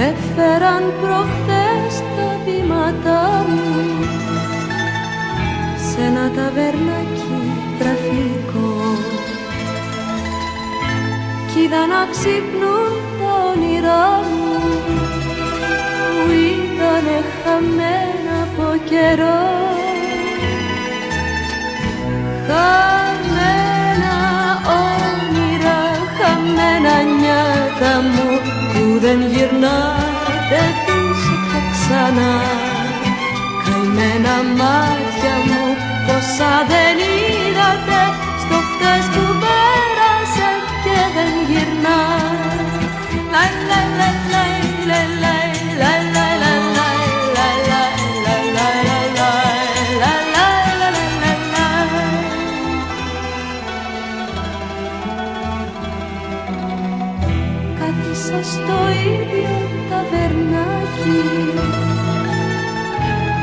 με φέραν προχθές τα βήματα μου σε ένα ταβερνάκι τραφικό κι είδα να ξυπνούν τα όνειρά μου που ήτανε χαμένα από καιρό, χαμένα όνειρα, χαμένα νιάτα μου που δεν γυρνάτε πίσω ξανά. Καημένα μάτια μου πόσα δεν είδατε στο χτες που πέρασε και δεν γυρνά. Λαϊ, λαϊ, λαϊ, λαϊ, λαϊ, λαϊ, λαϊ, λαϊ, λαϊ, λαϊ, λαϊ, λαϊ, λαϊ, λαϊ, λαϊ, λαϊ. Κάθισα στο ίδιο ταβερνάκι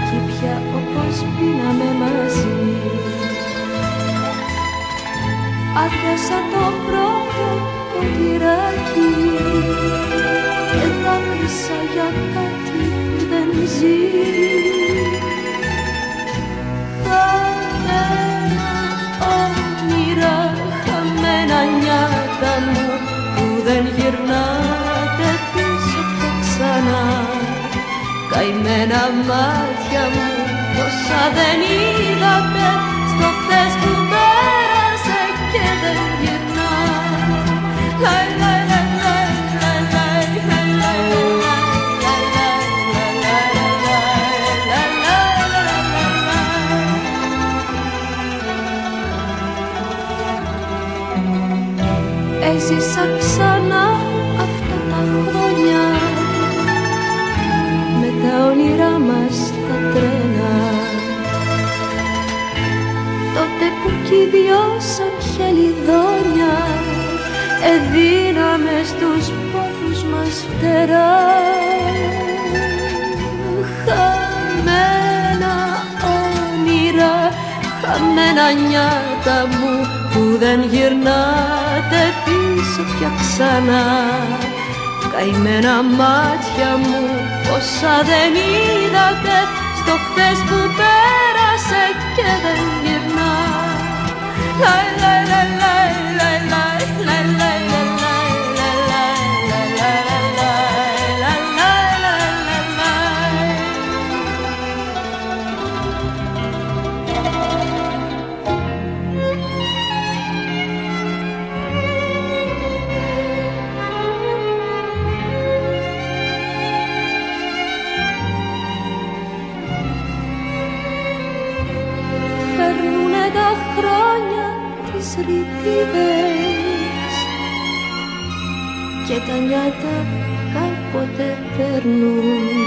κι πια όπως πίναμε μαζί. Άδειασα το πρώτο ποτηράκι και δάκρυσα για κάτι που δεν ζει. Χαμένα όνειρα, χαμένα νιάτα μου που δεν γυρνάτε πίσω και ξανά. Καημένα μάτια μου όσα δεν είδατε στο χθες που πέρασε και δεν γυρνά. Λαϊ, λαϊ, λαϊ, λαϊ, λαϊ, λαϊ, λαϊ, λαϊ, λαϊ, λαϊ, λαϊ, λαϊ, λαϊ, λαϊ. Έζησα ξανά αυτά τα χρόνια με τα όνειρά μας τα τρένα, τότε που κι οι δυο σαν χελιδόνια εδίναμε στους πόθους μας φτερά. Χαμένα όνειρα, χαμένα νιάτα μου που δεν γυρνάτε πίσω πια ξανά. Καημένα μάτια μου όσα δεν είδατε στο χτες που πέρασε και δεν γυρνά. Λαϊ, λαϊ, λαϊ, λαϊ, λαϊ, λαϊ, λαϊ, λαϊ, λαϊ, λαϊ, λαϊ, λαϊ, λαϊ, λαϊ, λαϊ, φέρνουνε τα χρόνια τις ρητίδες και τα νιάτα κάποτε περνούν,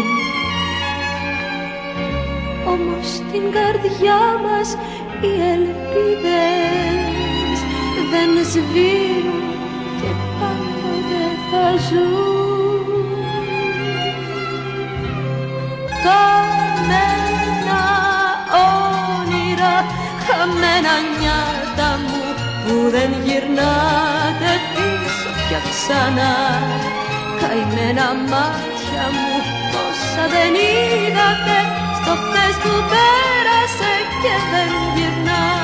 όμως στην καρδιά μας οι ελπίδες δεν σβήνουν και πάντοτε θα ζουν. Χαμένα όνειρα, χαμένα νιάτα μου που δεν γυρνάτε πίσω πια ξανά. Καημένα μάτια μου όσα δεν είδατε στο χθες που πέρασε και δεν γυρνά.